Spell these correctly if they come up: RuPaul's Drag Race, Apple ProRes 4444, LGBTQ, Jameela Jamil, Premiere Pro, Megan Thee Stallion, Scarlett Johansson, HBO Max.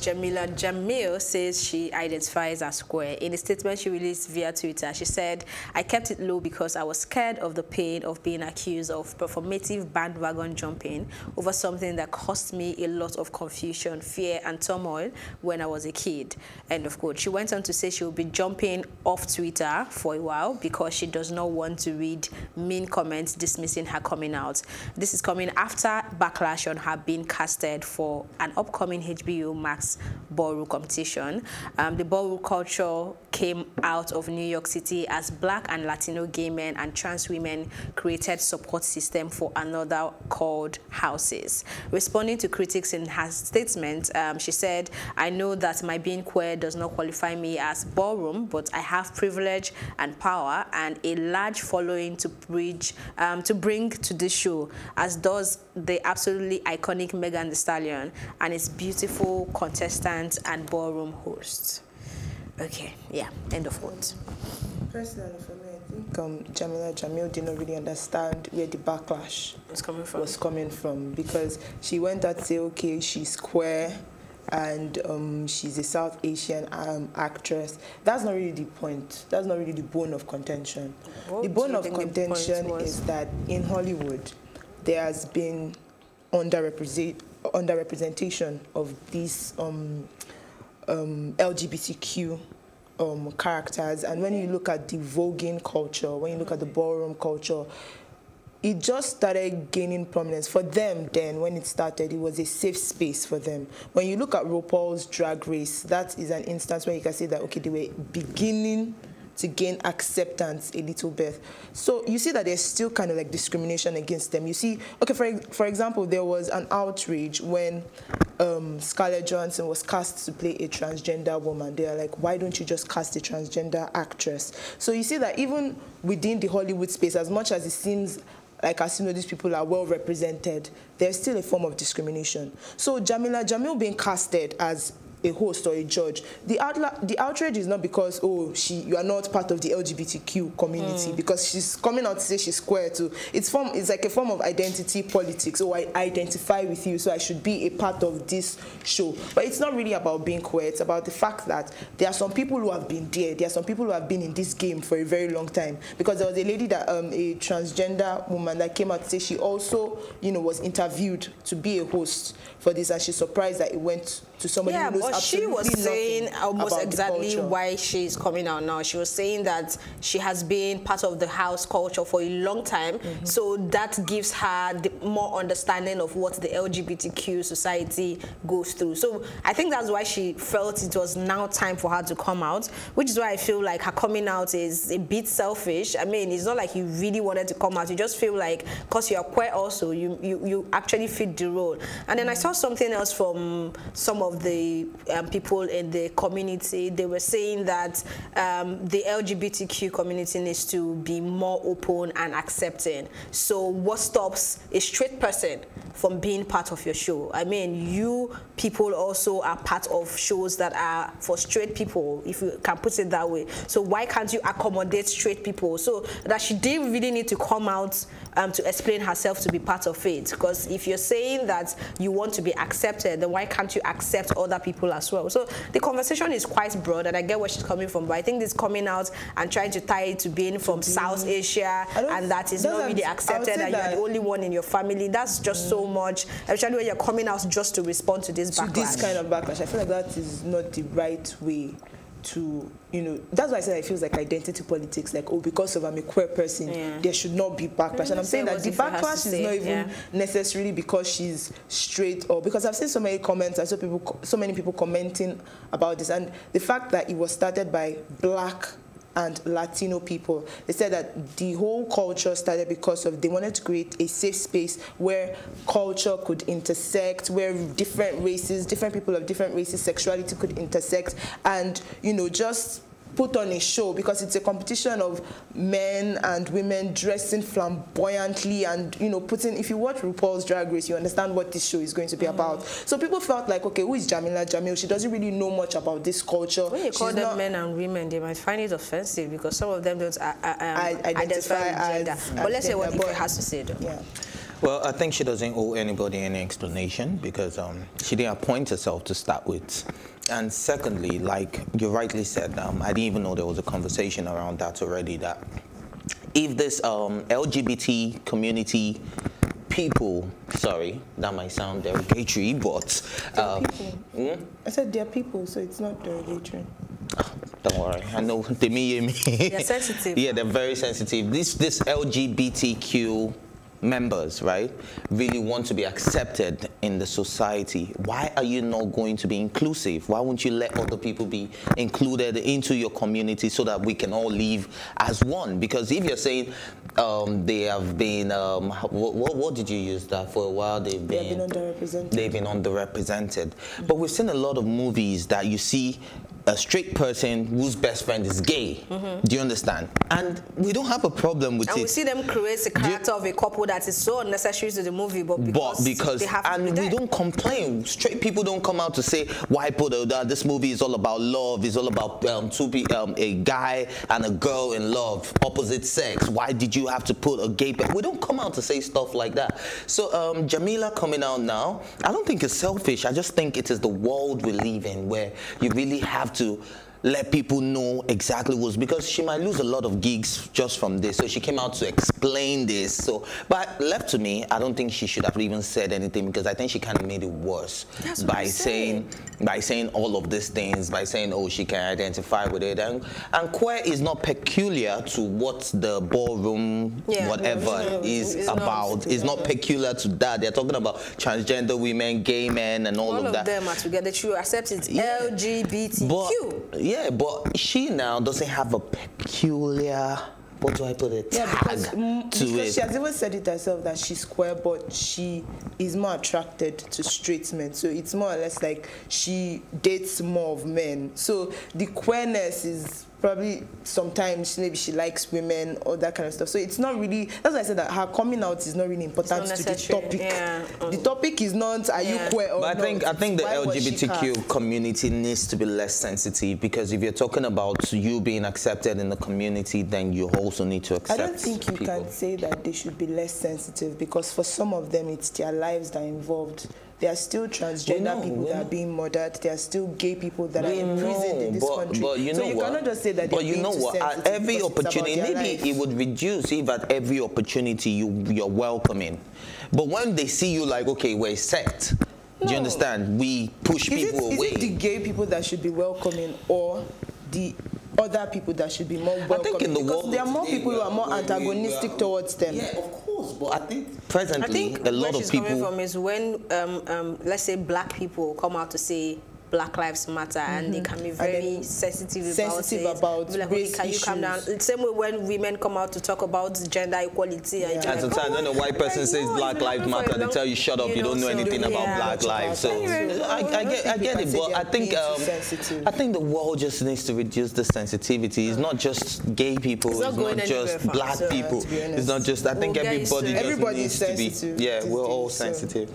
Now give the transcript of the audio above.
Jameela Jamil says she identifies as queer. In a statement she released via Twitter, she said, "I kept it low because I was scared of the pain of being accused of performative bandwagon jumping over something that cost me a lot of confusion, fear, and turmoil when I was a kid." End of quote. She went on to say she will be jumping off Twitter for a while because she does not want to read mean comments dismissing her coming out. This is coming after backlash on her being casted for an upcoming HBO Max ballroom competition. The ballroom culture came out of New York City as Black and Latino gay men and trans women created support system for another called houses. Responding to critics in her statement, she said, "I know that my being queer does not qualify me as ballroom, but I have privilege and power and a large following to bring to this show, as does the absolutely iconic Megan Thee Stallion and its beautiful content and ballroom hosts." Okay, yeah, end of quote. Personally, for me, I think Jameela Jamil did not really understand where the backlash was coming from because she went out to say, okay, she's queer and she's a South Asian actress. That's not really the point. That's not really the bone of contention. The bone of contention is that in Hollywood, there has been underrepresentation of these LGBTQ characters. And when you look at the voguing culture, when you look at the ballroom culture, it just started gaining prominence. For them then, when it started, it was a safe space for them. When you look at RuPaul's Drag Race, that is an instance where you can say that, okay, they were beginning to gain acceptance a little bit. So you see that there's still kind of like discrimination against them. You see, okay, for example, there was an outrage when Scarlett Johansson was cast to play a transgender woman. They are like, why don't you just cast a transgender actress? So you see that even within the Hollywood space, as much as it seems like, as you know, these people are well represented, there's still a form of discrimination. So Jameela Jamil being casted as a host or a judge, the outrage is not because, oh, you are not part of the LGBTQ community, because she's coming out to say she's queer too. It's like a form of identity politics. Oh, I identify with you, so I should be a part of this show. But it's not really about being queer. It's about the fact that there are some people who have been there. There are some people who have been in this game for a very long time. Because there was a lady that, a transgender woman that came out to say she also, you know, was interviewed to be a host for this, and she's surprised that it went to somebody who knows. She was saying almost exactly why she's coming out now. She was saying that she has been part of the house culture for a long time, so that gives her the more understanding of what the LGBTQ society goes through. So I think that's why she felt it was now time for her to come out, which is why I feel like her coming out is a bit selfish. I mean, it's not like you really wanted to come out. You just feel like, because you're queer also, you actually fit the role. And then I saw something else from some of the people in the community. They were saying that the LGBTQ community needs to be more open and accepting. So what stops a straight person from being part of your show? I mean, you people also are part of shows that are for straight people, if you can put it that way. So why can't you accommodate straight people? So that she didn't really need to come out to explain herself to be part of it. Because if you're saying that you want to be accepted, then why can't you accept other people as well? So the conversation is quite broad, and I get where she's coming from, but I think this coming out and trying to tie it to being from South Asia and that is not really accepted, and you're the only one in your family, that's just so much, especially when you're coming out just to respond to this backlash. To this kind of backlash, I feel like that is not the right way to, you know, that's why I said it feels like identity politics, like, oh, because of I'm a queer person, there should not be backlash. And I'm saying that the backlash is not even necessarily because she's straight, or because I've seen so many comments, I saw people, so many people commenting about this, and the fact that it was started by Black and Latino people. They said that the whole culture started because of they wanted to create a safe space where culture could intersect, where different races, different people of different races, sexuality could intersect, and, you know, just put on a show, because it's a competition of men and women dressing flamboyantly and, you know, putting, if you watch RuPaul's Drag Race, you understand what this show is going to be about. So people felt like, okay, who is Jameela Jamil? She doesn't really know much about this culture. When you call them men and women, they might find it offensive because some of them don't identify with gender. But let's say what it has to say, though. Yeah. Well, I think she doesn't owe anybody any explanation because she didn't appoint herself to start with. And secondly, like you rightly said, I didn't even know there was a conversation around that already, that if this LGBT community people, sorry, that might sound derogatory, but... I said they're people, so it's not derogatory. Don't worry, I know they mean me. They're sensitive. Yeah, they're very sensitive. This LGBTQ members, right, really want to be accepted in the society. Why are you not going to be inclusive? Why won't you let other people be included into your community so that we can all live as one? Because if you're saying they have been, what did you use that for a while? They've been underrepresented. They've been underrepresented. Mm-hmm. But we've seen a lot of movies that you see a straight person whose best friend is gay. Mm-hmm. Do you understand? And we don't have a problem with it. And we see them create a character of a couple that is so unnecessary to the movie, but because they have to be there. We don't complain. Straight people don't come out to say, why put that this movie is all about love, it's all about a guy and a girl in love, opposite sex. Why did you have to put a gay person? We don't come out to say stuff like that. So Jameela coming out now, I don't think it's selfish. I just think it is the world we live in where you really have to let people know exactly what's, because she might lose a lot of gigs just from this. So she came out to explain this. So, but left to me, I don't think she should have even said anything, because I think she kind of made it worse by saying all of these things, by saying, oh, she can identify with it. And queer is not peculiar to what the ballroom, whatever, is about. It's not peculiar to that. They're talking about transgender women, gay men, and all of that. All of them are together. You accept it. Yeah. LGBTQ. But, yeah, but she now doesn't have a peculiar, what do I put it, tag because she has even said it herself that she's queer, but she is more attracted to straight men. So it's more or less like she dates more of men. So the queerness is probably sometimes maybe she likes women or that kind of stuff. So it's not really, that's why I said that her coming out is not really important to the topic. Yeah. The topic is not are you queer or not. But I think the LGBTQ community needs to be less sensitive, because if you're talking about you being accepted in the community, then you also need to accept people. I don't think you can say that they should be less sensitive, because for some of them it's their lives that are involved. There are still transgender people that are being murdered. There are still gay people that are imprisoned in this country. But you know what? So you cannot just say that they're being too sensitive. But you know what? At every opportunity, maybe it would reduce if at every opportunity you're welcoming. But when they see you like, okay, we're a sect. No. Do you understand? We push people away. Is it the gay people that should be welcoming, or the other people that should be more welcoming? I think in the world there are more people who are more antagonistic towards them. Yeah, of course. But I think presently a lot of people. Coming from is when let's say black people come out to say Black Lives Matter, and they can be very sensitive about it. Like, race issues. You calm down? The same way when women come out to talk about gender equality. Yeah. And sometimes when a white person says Black Lives Matter, they tell you, shut up, you don't know anything about black lives. So I get it, but I think the world just needs to reduce the sensitivity. It's not just gay people, it's not just black people. It's not just, I think everybody just needs to be, yeah, we're all sensitive.